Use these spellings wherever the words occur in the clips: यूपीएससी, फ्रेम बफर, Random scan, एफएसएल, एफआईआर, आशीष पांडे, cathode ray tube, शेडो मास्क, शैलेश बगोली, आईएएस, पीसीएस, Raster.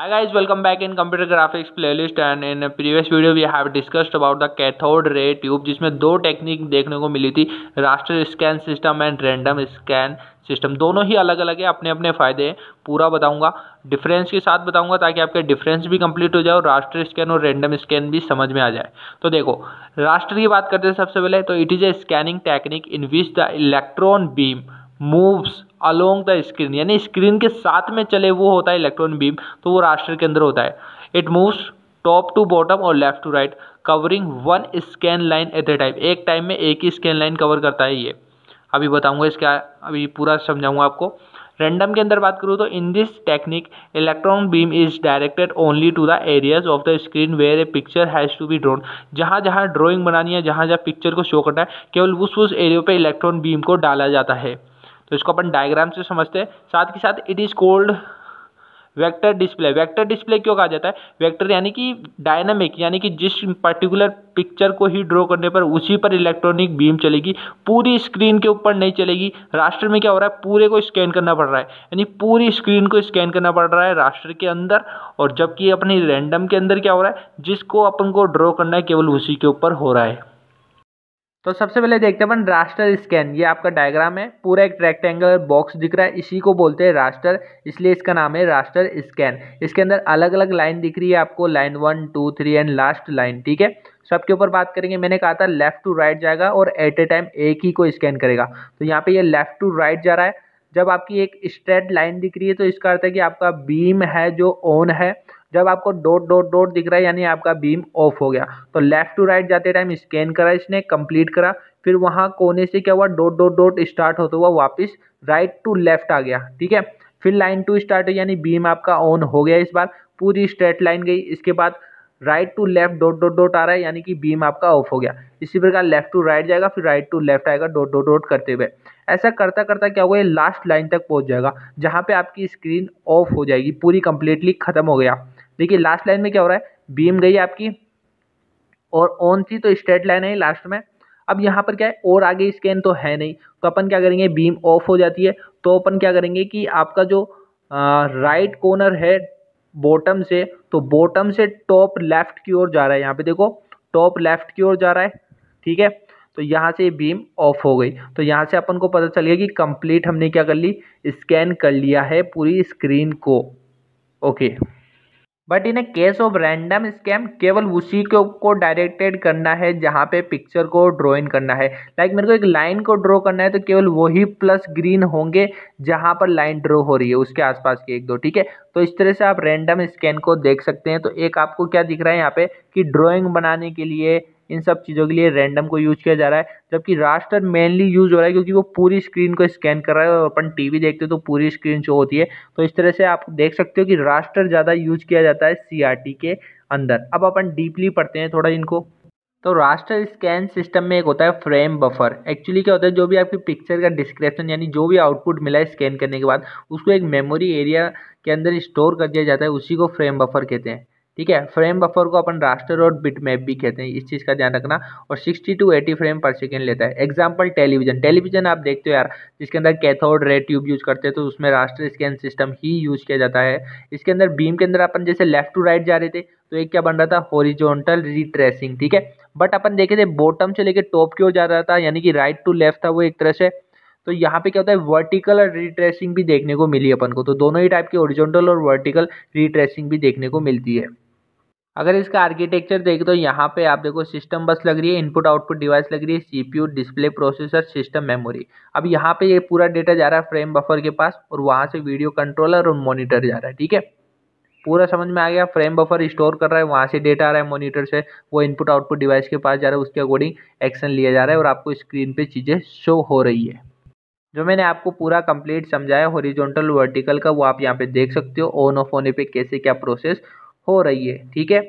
Hi guys, welcome back in computer graphics playlist and in a previous video we have discussed about the cathode ray tube जिसमें दो technique देखने को मिली थी, raster scan system and random scan system. दोनों ही अलग अलग है, अपने अपने फ़ायदे हैं। पूरा बताऊंगा डिफरेंस के साथ बताऊंगा ताकि आपके डिफरेंस भी कंप्लीट हो जाए और रास्टर स्कैन और रैंडम स्कैन भी समझ में आ जाए। तो देखो रास्टर की बात करते हैं सबसे पहले, तो it is a scanning technique in which the electron beam moves along the screen, यानी स्क्रीन के साथ में चले वो होता है इलेक्ट्रॉन बीम, तो वो रास्टर के अंदर होता है। It moves top to bottom और left to right covering one scan line at a time, एक टाइम में एक ही स्कैन लाइन कवर करता है। ये अभी बताऊंगा, इसका अभी पूरा समझाऊंगा आपको। रैंडम के अंदर बात करूँ तो in this technique electron beam is directed only to the areas of the screen where a picture has to be drawn, जहाँ जहाँ ड्रॉइंग बनानी है, जहाँ जहाँ पिक्चर को शो करना है, केवल उस एरिया पर इलेक्ट्रॉन बीम को डाला जाता है। तो इसको अपन डायग्राम से समझते हैं। साथ के साथ it is called vector display. Vector display क्यों कहा जाता है? वेक्टर यानी कि डायनामिक, यानी कि जिस पर्टिकुलर पिक्चर को ही ड्रॉ करने पर उसी पर इलेक्ट्रॉनिक बीम चलेगी, पूरी स्क्रीन के ऊपर नहीं चलेगी। रास्टर में क्या हो रहा है, पूरे को स्कैन करना पड़ रहा है, यानी पूरी स्क्रीन को स्कैन करना पड़ रहा है रास्टर के अंदर। और जबकि अपनी रैंडम के अंदर क्या हो रहा है, जिसको अपन को ड्रॉ करना है केवल उसी के ऊपर हो रहा है। तो सबसे पहले देखते हैं अपन रास्टर स्कैन। ये आपका डायग्राम है, पूरा एक रेक्टेंगुलर बॉक्स दिख रहा है, इसी को बोलते हैं रास्टर, इसलिए इसका नाम है रास्टर स्कैन। इसके अंदर अलग अलग लाइन दिख रही है आपको, लाइन 1, 2, 3 एंड लास्ट लाइन। ठीक है, सबके ऊपर बात करेंगे। मैंने कहा था लेफ्ट टू राइट जाएगा और एट ए टाइम एक ही को स्कैन करेगा, तो यहाँ पर यह लेफ्ट टू राइट जा रहा है। जब आपकी एक स्ट्रेट लाइन दिख रही है तो इसका अर्थ है कि आपका बीम है जो ऑन है, जब आपको डॉट डॉट डॉट दिख रहा है यानी आपका बीम ऑफ हो गया। तो लेफ्ट टू राइट जाते टाइम स्कैन करा इसने, कंप्लीट करा, फिर वहाँ कोने से क्या हुआ, डॉट डॉट डॉट स्टार्ट होता हुआ वापस राइट टू लेफ्ट आ गया। ठीक है, फिर लाइन 2 स्टार्ट है, यानी बीम आपका ऑन हो गया, इस बार पूरी स्ट्रेट लाइन गई। इसके बाद right to left dot dot dot आ रहा है, यानी कि बीम आपका ऑफ हो गया। इसी प्रकार लेफ्ट टू राइट जाएगा, फिर राइट टू लेफ्ट आएगा डॉट डॉट डॉट करते हुए। ऐसा करता करता क्या होगा, ये लास्ट लाइन तक पहुँच जाएगा जहाँ पर आपकी स्क्रीन ऑफ हो जाएगी, पूरी कंप्लीटली खत्म हो गया। देखिए लास्ट लाइन में क्या हो रहा है, बीम गई आपकी और ऑन थी तो स्ट्रेट लाइन है लास्ट में। अब यहाँ पर क्या है, और आगे स्कैन तो है नहीं, तो अपन क्या करेंगे, बीम ऑफ हो जाती है तो अपन क्या करेंगे कि आपका जो राइट कॉर्नर है बॉटम से, तो बॉटम से टॉप लेफ्ट की ओर जा रहा है। यहाँ पे देखो टॉप लेफ्ट की ओर जा रहा है। ठीक है, तो यहाँ से बीम ऑफ हो गई, तो यहाँ से अपन को पता चल गया कि कंप्लीट हमने क्या कर ली, स्कैन कर लिया है पूरी स्क्रीन को। Okay, but in a case of random scan केवल उसी को डायरेक्टेड करना है जहाँ पे पिक्चर को ड्रॉइन करना है। लाइक मेरे को एक लाइन को ड्रॉ करना है तो केवल वही प्लस ग्रीन होंगे जहाँ पर लाइन ड्रॉ हो रही है, उसके आसपास के एक दो। ठीक है, तो इस तरह से आप रैंडम स्कैन को देख सकते हैं। तो एक आपको क्या दिख रहा है यहाँ पे कि ड्रॉइंग बनाने के लिए, इन सब चीज़ों के लिए रैंडम को यूज़ किया जा रहा है, जबकि रास्टर मेनली यूज़ हो रहा है क्योंकि वो पूरी स्क्रीन को स्कैन कर रहा है और अपन टीवी देखते हैं तो पूरी स्क्रीन शो होती है। तो इस तरह से आप देख सकते हो कि रास्टर ज़्यादा यूज किया जाता है सीआरटी के अंदर। अब अपन डीपली पढ़ते हैं थोड़ा इनको। तो रास्टर स्कैन सिस्टम में एक होता है फ्रेम बफर। एक्चुअली क्या होता है, जो भी आपकी पिक्चर का डिस्क्रिप्शन यानी जो भी आउटपुट मिला है स्कैन करने के बाद, उसको एक मेमोरी एरिया के अंदर स्टोर कर दिया जाता है, उसी को फ्रेम बफर कहते हैं। ठीक है, फ्रेम बफर को अपन रास्टर और बिटमैप भी कहते हैं, इस चीज़ का ध्यान रखना। और 60 to 80 फ्रेम पर सेकेंड लेता है। एग्जांपल टेलीविज़न आप देखते हो यार, जिसके अंदर कैथोड रे ट्यूब यूज़ करते हैं, तो उसमें रास्टर स्कैन सिस्टम ही यूज़ किया जाता है। इसके अंदर बीम के अंदर अपन जैसे लेफ्ट टू राइट जा रहे थे तो एक क्या बन रहा था, हॉरिजॉन्टल रिट्रेसिंग। ठीक है, बट अपन देखे थे बॉटम से लेकर टॉप की ओर जा रहा था, यानी कि राइट टू लेफ्ट था वो एक तरह से। तो यहाँ पे क्या होता है, वर्टिकल और रिट्रेसिंग भी देखने को मिली अपन को। तो दोनों ही टाइप की हॉरिजॉन्टल और वर्टिकल रिट्रेसिंग भी देखने को मिलती है। अगर इसका आर्किटेक्चर देखें तो यहाँ पे आप देखो सिस्टम बस लग रही है, इनपुट आउटपुट डिवाइस लग रही है, CPU, display, processor, system memory. अब यहाँ पे ये पूरा डेटा जा रहा है फ्रेम बफर के पास और वहाँ से वीडियो कंट्रोलर और मॉनिटर जा रहा है। ठीक है, पूरा समझ में आ गया। फ्रेम बफर स्टोर कर रहा है, वहाँ से डेटा आ रहा है मॉनिटर से, वो इनपुट आउटपुट डिवाइस के पास जा रहा है, उसके अकॉर्डिंग एक्शन लिया जा रहा है और आपको स्क्रीन पर चीज़ें शो हो रही है। जो मैंने आपको पूरा कंप्लीट समझाया हॉरिजॉन्टल वर्टिकल का, वो आप यहाँ पे देख सकते हो ऑन ऑफ होने पे कैसे क्या प्रोसेस हो रही है। ठीक है,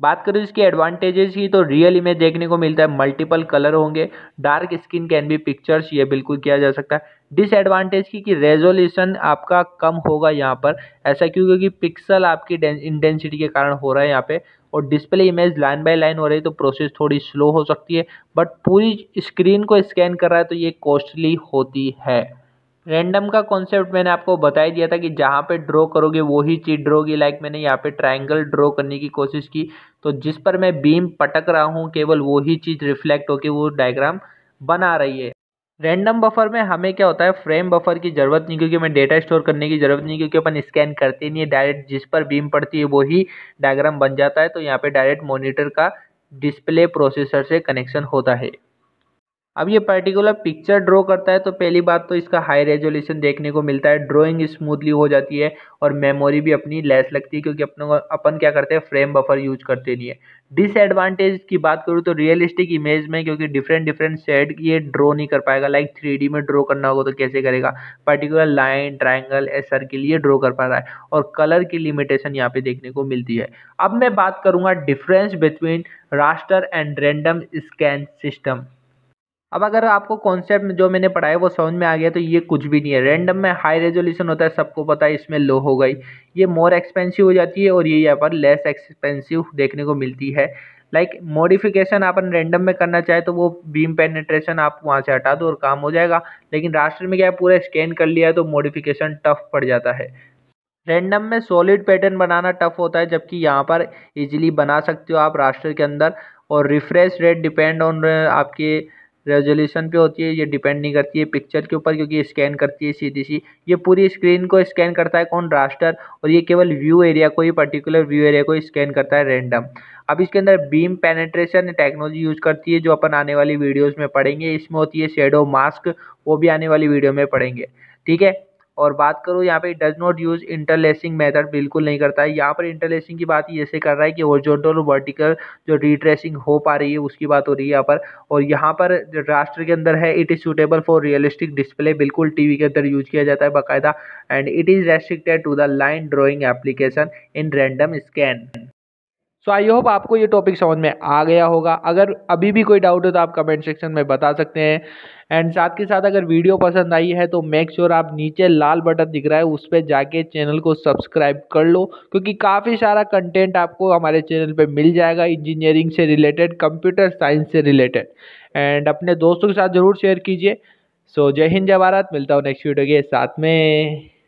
बात करूँ इसके एडवांटेजेस की, तो रियल इमेज देखने को मिलता है, मल्टीपल कलर होंगे, dark skin can be pictures, ये बिल्कुल किया जा सकता है। डिसएडवांटेज की कि रेजोल्यूशन आपका कम होगा यहाँ पर, ऐसा क्यों, क्योंकि पिक्सल आपकी इंटेंसिटी के कारण हो रहा है यहाँ पे। और display image line by line हो रही है तो प्रोसेस थोड़ी स्लो हो सकती है, बट पूरी स्क्रीन को स्कैन कर रहा है तो ये कॉस्टली होती है। रैंडम का कॉन्सेप्ट मैंने आपको बता ही दिया था कि जहाँ पे ड्रॉ करोगे वही चीज़ ड्रॉ होगी। लाइक मैंने यहाँ पे ट्रायंगल ड्रॉ करने की कोशिश की, तो जिस पर मैं बीम पटक रहा हूँ केवल वही चीज़ रिफ्लेक्ट होकर वो डायग्राम बना रही है। रैंडम बफर में हमें क्या होता है, फ्रेम बफर की ज़रूरत नहीं, क्योंकि हमें डेटा स्टोर करने की ज़रूरत नहीं, क्योंकि अपन स्कैन करते ही नहीं है, डायरेक्ट जिस पर बीम पड़ती है वही डायग्राम बन जाता है। तो यहाँ पे डायरेक्ट मॉनिटर का डिस्प्ले प्रोसेसर से कनेक्शन होता है। अब ये पर्टिकुलर पिक्चर ड्रॉ करता है तो पहली बात तो इसका हाई रेजोल्यूशन देखने को मिलता है, ड्राइंग स्मूथली हो जाती है और मेमोरी भी अपनी लेस लगती है, क्योंकि अपन क्या करते हैं, फ्रेम बफर यूज करते नहीं है। डिसएडवांटेज की बात करूँ तो रियलिस्टिक इमेज में, क्योंकि डिफरेंट शेड ये ड्रॉ नहीं कर पाएगा। लाइक 3D में ड्रॉ करना होगा तो कैसे करेगा, पर्टिकुलर लाइन, ट्राइंगल, सर्किल ये ड्रॉ कर पा रहा है और कलर की लिमिटेशन यहाँ पे देखने को मिलती है। अब मैं बात करूँगा difference between raster and random scan system. अब अगर आपको कॉन्सेप्ट जो मैंने पढ़ाया वो समझ में आ गया तो ये कुछ भी नहीं है। रैंडम में हाई रेजोल्यूशन होता है, सबको पता है, इसमें लो हो गई, ये मोर एक्सपेंसिव हो जाती है और ये यहाँ पर लेस एक्सपेंसिव देखने को मिलती है। लाइक मॉडिफिकेशन अपन रैंडम में करना चाहे तो वो बीम पेनिट्रेशन आप वहाँ से हटा दो और काम हो जाएगा, लेकिन रास्टर में क्या है, पूरा स्कैन कर लिया है तो मॉडिफिकेशन टफ पड़ जाता है। रैंडम में सॉलिड पैटर्न बनाना टफ होता है, जबकि यहाँ पर ईजिली बना सकते हो आप रास्टर के अंदर। और रिफ्रेश रेट डिपेंड ऑन आपके रेजोल्यूशन पे होती है, ये डिपेंड नहीं करती है पिक्चर के ऊपर, क्योंकि स्कैन करती है सीधी सी। ये पूरी स्क्रीन को स्कैन करता है कौन, रास्टर, और ये केवल व्यू एरिया को ही, पर्टिकुलर व्यू एरिया को स्कैन करता है रैंडम। अब इसके अंदर बीम पेनिट्रेशन टेक्नोलॉजी यूज करती है, जो अपन आने वाली वीडियोस में पढ़ेंगे। इसमें होती है शेडो मास्क, वो भी आने वाली वीडियो में पढ़ेंगे, ठीक है। और बात करूँ यहाँ पे does not use interlacing method, बिल्कुल नहीं करता है। यहाँ पर इंटरलेसिंग की बात ये से कर रहा है कि हॉरिजॉन्टल और वर्टिकल जो रिट्रेसिंग हो पा रही है उसकी बात हो रही है यहाँ पर। और यहाँ पर रास्टर के अंदर है it is suitable for realistic display, बिल्कुल टीवी के अंदर यूज किया जाता है बाकायदा। And it is restricted to the line drawing application in random scan. So I hope आपको ये टॉपिक समझ में आ गया होगा। अगर अभी भी कोई डाउट हो तो आप कमेंट सेक्शन में बता सकते हैं। एंड साथ के साथ अगर वीडियो पसंद आई है तो मेक श्योर आप नीचे लाल बटन दिख रहा है उस पर जाके चैनल को सब्सक्राइब कर लो, क्योंकि काफ़ी सारा कंटेंट आपको हमारे चैनल पे मिल जाएगा, इंजीनियरिंग से रिलेटेड, कंप्यूटर साइंस से रिलेटेड। एंड अपने दोस्तों के साथ ज़रूर शेयर कीजिए। सो जय हिंद, जय भारत। मिलता हूँ नेक्स्ट वीडियो के साथ में।